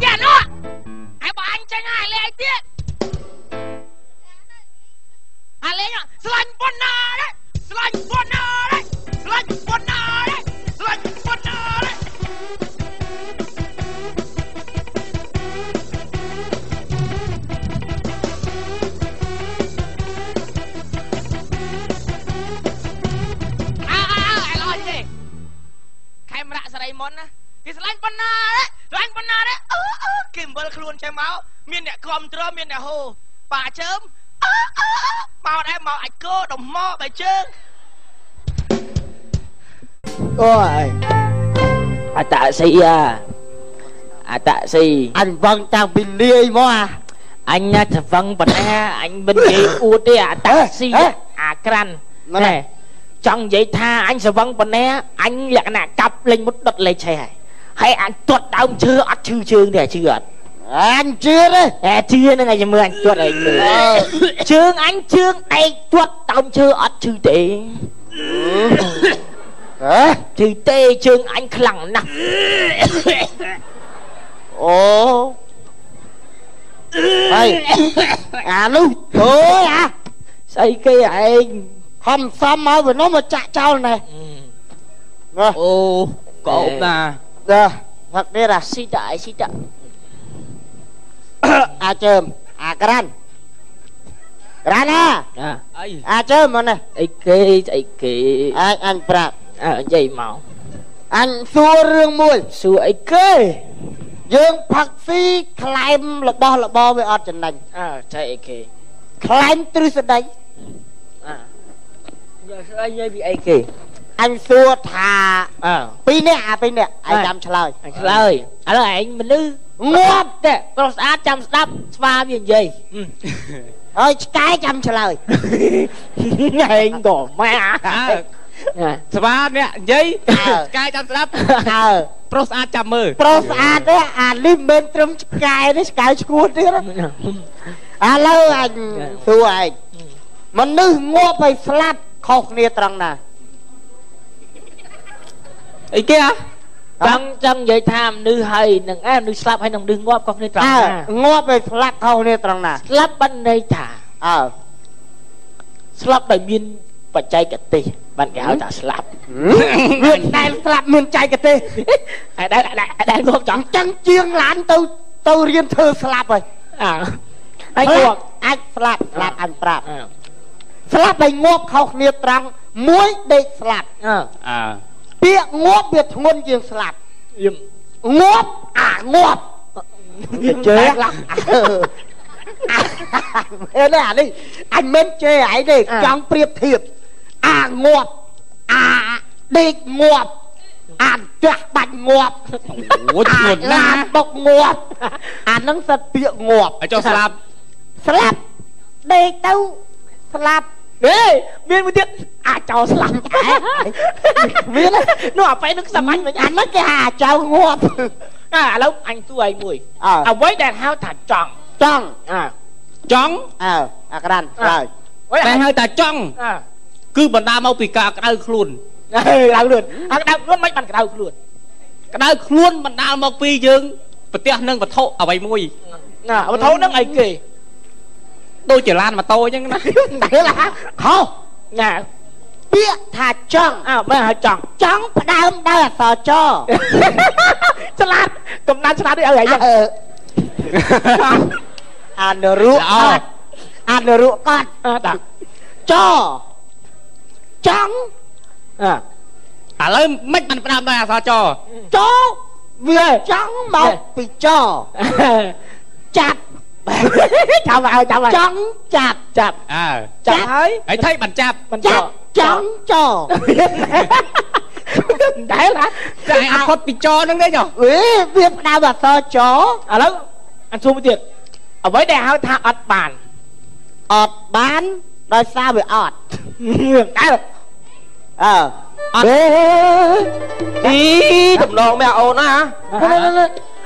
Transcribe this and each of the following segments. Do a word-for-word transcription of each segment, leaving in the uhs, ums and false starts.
chèn nó. Ai bỏ anh tranh ai lấy anh tiếc. Ai lấy nhở? Slang Bonner đấy, Slang Bonner đấy, Slang Bonner đấy, Slang Bonner đấy. Đây món á, thì Slang Bonner đấy, Slang Bonner đấy, ơ ơ, kìm bơ luôn chảy máu, miền này còm trơ, miền này hồ, bà chớm, ơ ơ, màu đây màu ảnh cơ đồng mo bài chương. Ôi, à tạ sĩ à, à tạ sĩ, anh Vân đang bình đi mó à, anh à Vân bận à, anh bên kia uất đi à tạ sĩ à Kran, này. Chẳng vậy tha anh sẽ vâng bọn nè. Anh là cái cặp lên một đất lên xe. Hay anh tuột đau chưa ớt chư chương để chưa ớt. Anh chưa đấy. À chưa nên ngày mưa anh tuột đấy. Chương anh chương đây tuột đau chưa ớt chư tế. Chư tế chương anh khẳng nặng. Ồ. À lúc thôi à. Xây kia anh hầm xăm á với nó mà chạy trao này. Ồ có ốm nà. Dạ thật đây là xin đợi xin đợi. À chơm à Kran Kran à. À chơm mà này. Ây kê ây kê. Anh anh bạc. À dây máu. Anh xua rương mùi. Xua ây kê. Dương phạc xí climb lọc bò lọc bò với ọt chân nành. À chạy ây kê climb tư sân đánh. À anh ấy bị ai kì anh xua thà pin nè pin nè anh chăm chơi anh chơi anh là anh mình nữ ngót đấy con sát chăm đắp pha miền gì ơi cái chăm chơi anh đổ mẹ pha nè gì cái chăm đắp pro sát chăm mờ pro sát đấy anh lim bên trong cái đấy cái cuốn đấy alo anh xua anh mình nữ ngót phải sát khóc nia trăng nè ý kia trăng trăng vậy tham nữ hay nương em nữ slap hay nương đừng ngóp khóc nia trăng ngóp về slap khóc nia trăng nè slap bên đây thả ờ slap đầy miên và chay cả tê bạn gái đã slap miên đang slap miên chay cả tê ai đang ai đang ai đang ngóp trăng trăng chiên lán tao tao riêng thơ slap rồi à anh ngóp anh slap slap anh slap slap đầy ngóp khóc nia trăng muối đầy slap à bia ngóp biệt ngôn riêng slap ngóp à ngóp chế à đi anh mến chế ấy đi trong priệp thiệp à ngóp à đi ngóp à chặt bạch ngóp à làm bọc ngóp à nắng sật bia ngóp cho slap slap đi đâu slap đấy miên mới tiếc à cháu sắm cái miên đấy nó à phải nước sắm anh với anh nó cái à cháu ngọt à lâu anh tôi anh mùi à với đàn hao thả tròn tròn à tròn à à cái đàn rồi đàn hao thả tròn cứ bận đa mau bị cả cái đau khluôn đau luôn à đau luôn mấy bạn cái đau khluôn cái đau khluôn bận đa mau bị dương bật tiếc nâng bật thấu ở bảy mùi à bật thấu nâng ấy kì tôi chỉ lan mà tôi chứ đấy là không nè biết thà chọn à bây giờ chọn chọn phải đau không đau là sờ cho chán lan cầm lan chán lan đi ở vậy vậy anh rượu con anh rượu con đặt cho chọn à à lấy mấy bàn đau là sờ cho cho vừa chọn một bị cho chặt chạm vào chạm vào trắng chạp chạp à chạp ấy ấy thấy mình chạp mình chạp trắng trò đấy là cái ăn con bị cho nó đấy nhở ế viêm đau và sơ chó à lắm ăn xua mới tiệt ở với đèo hao thà ọt bàn ọt bán đòi sao bị ọt cái rồi ờ đi thầm lon mẹ ồn á hả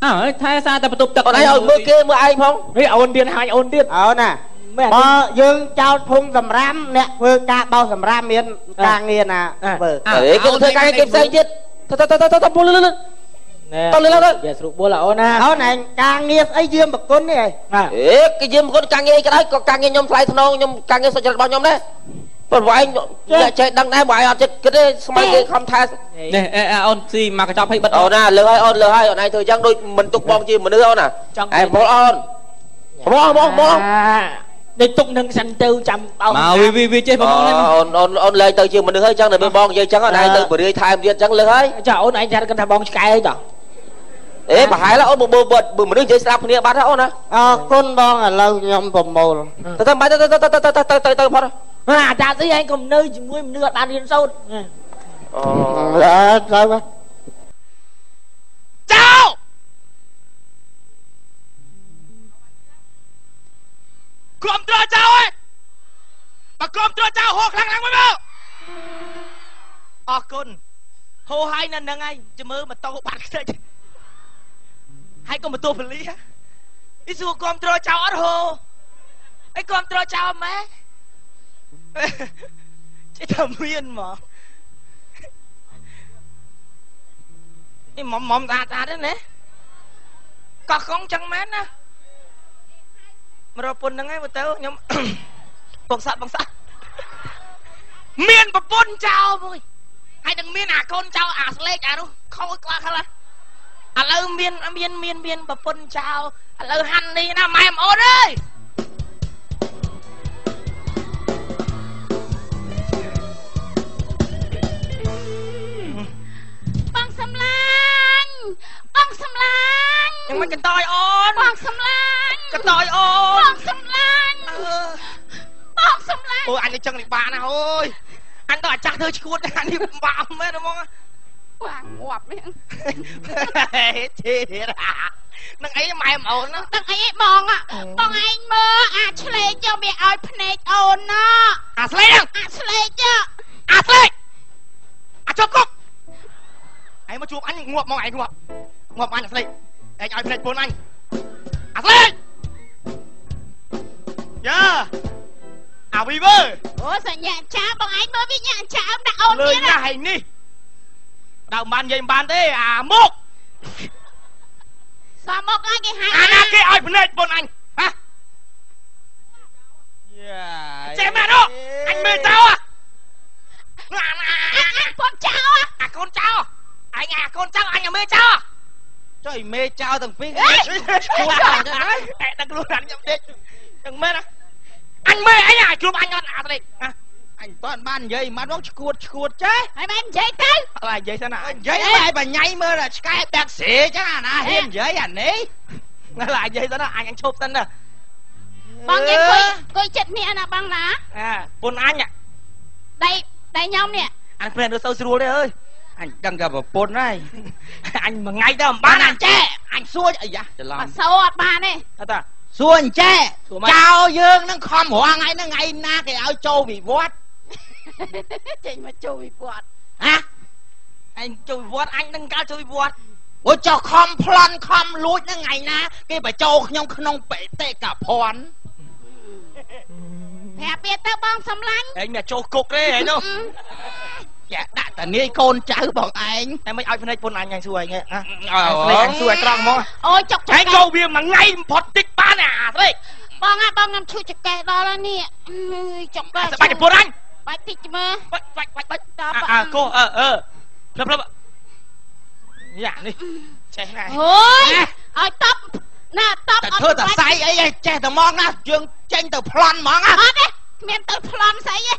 Ờ, thay xa ta tập tập. Còn ai ôn mưa kia mưa ai không? Đi ôn điên hai ôn điên. Ờ nè. Mà dương trao phung sầm ram nè, vừa ca bao sầm ram miên ca nghe nè. Ờ. Đấy cái thời cái kịp xây chết. Thôi thôi thôi thôi thôi buông lên lên. Nè. Tao lên lên. Về sụp buông là ôn nè. Ôn này ca nghe ấy diêm bậc côn này. Ê, cái diêm con ca nghe cái đấy, còn ca nghe nhom phai thon, nhom ca nghe sao chặt bao nhom đấy. Bọn anh chạy đằng này bọn anh cái đấy mấy cái không tha nè ôn gì mà cái cho hay bật ôn à lừa hai ôn lừa hai ở này thời gian đôi mình tục bom chi mà nữa ôn à em bom ôn bom bom bom để tục nâng sanh tư trăm bom mà vì vì vì chơi bom ôn ôn ôn lên từ chiều mình được hơi chăng này bên bom chơi trắng ở này từ bữa đi thay em đi trắng lừa hết cho ôn anh ra cần thay bom cái ấy đó ế bà hái là ôn một bờ bật bự mà nước chơi sao con này bắt hết ôn à con bom là lâu nhom bầm bồ từ từ từ từ từ từ từ từ từ à cha thấy anh còn nơi chỉ muốn đưa ta điên sâu ờ sao vậy cháu cầm trưa cháu ấy bà cầm trưa cháu hô khăng khăng mới bao à con hô hai lần đang ngay chỉ mới mà tao bắn cái đấy hai con mà tôi phải lý á ít xíu cầm trưa cháu ở hồ ấy cầm trưa cháu mẹ chết thầm miên mà cái mỏm mỏm ta ta đấy nè có không chẳng mét á mà rồi buồn đang ngay mà tớ nhóm bằng sạt bằng sạt miên mà buồn chào vui hay đừng miên à con chào à lê chả đâu không có qua không là à lâu miên miên miên miên mà buồn chào à lâu hăn đi nào mày em ổn ơi Bong xâm lanh nhưng mà cái tôi ôn Bong xâm lanh cái tôi ôn Bong xâm lanh ờ. Bong xâm lanh ôi anh đi chân này bà nào ôi anh tao là chắc thơ chuột anh đi bạm ấy đúng không quá ngọt đấy chết thiệt à nâng ấy mày em ổn á nâng ấy bong á bong anh mơ à slay cho mẹ ơi phnê ôn á à slay đâu à slay chưa à slay à cho cục ấy mà chụp anh ngọt mong anh ngọt ngọt anh slay anh ai plate bốn anh slay yeah à vi bơ ủa sao nhạn cháo bọn anh mới biết nhạn cháo ông đã ôn kia là hành đi đào bàn dây bàn thế à mốc sao mốc ai cái hai anh cái ai plate bốn anh hả yeah chém mẹ nó anh mê tao à con cháu à à con cháu anh à con cháu anh là mê cháu à trời mê cháu thằng Phi đang luôn anh nhầm đít thằng mê đó anh mê anh à chụp anh ăn à đây anh toàn ban dây mà nó cuột cuột chứ anh ban dây tới là dây sao nào dây mày bà nhay mơ là cái bạc sĩ chứ là na hiền dây à nấy là dây đó là anh anh chụp tên à bằng em coi coi chết mẹ là bằng lá à buồn anh à đây đây nhau nè anh quen được sâu sâu đấy ơi anh đang gặp ở Pôn này anh mà ngay đó bán anh che anh xua vậy dạ mà sâu ở bàn này ta xua anh che chào dương nó khom hoa ngay nó ngay na cái áo trâu bị vót chỉnh mà trâu bị vót hả anh trâu bị vót anh đang cao trâu bị vót ủa cho khom plon khom lúi nó ngay na cái bà trâu nhông không bể tê cả phòn thẻ biệt tao bong xâm lanh anh mà trâu cục đấy thấy không dạ đã tận nghe con cháu bọn anh em mới ai phân hết bọn anh anh xuôi nghe à anh xuôi trăng mỏ ôi chọc chọc anh câu bia mà ngay phật tích ba nè đấy bong á bong em chui chặt cái đó là nè chọc ra sao bạch bọn anh bạch tích mà bạch bạch bạch bạch à cô ờ ờ lấp lấp dạ đi chạy này ôi ơi tấp nè tấp thưa tao say ấy ấy chạy tao mong á trường tranh tao plan mong á hết đấy miền tao plan say ấy